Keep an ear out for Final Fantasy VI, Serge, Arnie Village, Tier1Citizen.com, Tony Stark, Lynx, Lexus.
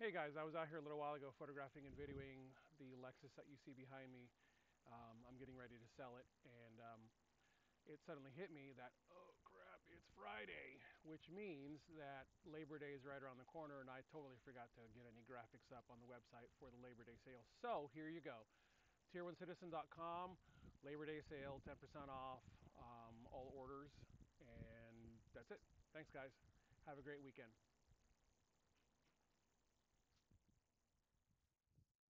Hey guys, I was out here a little while ago photographing and videoing the Lexus that you see behind me. I'm getting ready to sell it, and it suddenly hit me that, oh crap, it's Friday, which means that Labor Day is right around the corner, and I totally forgot to get any graphics up on the website for the Labor Day sale. So here you go, Tier1Citizen.com, Labor Day sale, 10% off all orders, and that's it. Thanks guys, have a great weekend.